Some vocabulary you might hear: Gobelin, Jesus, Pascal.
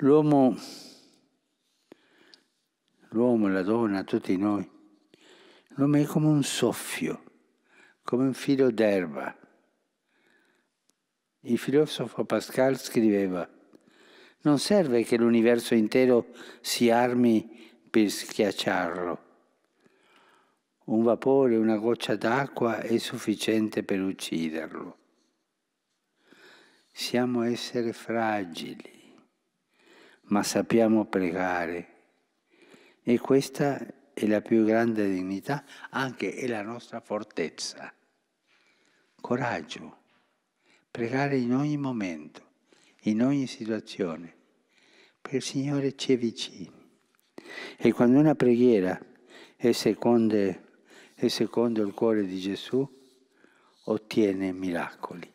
L'uomo, la donna, tutti noi, l'uomo è come un soffio, come un filo d'erba. Il filosofo Pascal scriveva: non serve che l'universo intero si armi per schiacciarlo. Un vapore, una goccia d'acqua è sufficiente per ucciderlo. Siamo esseri fragili, ma sappiamo pregare. E questa è la più grande dignità, anche è la nostra fortezza. Coraggio, pregare in ogni momento, in ogni situazione, perché il Signore ci è vicino. E quando una preghiera è secondo il cuore di Gesù, ottiene miracoli.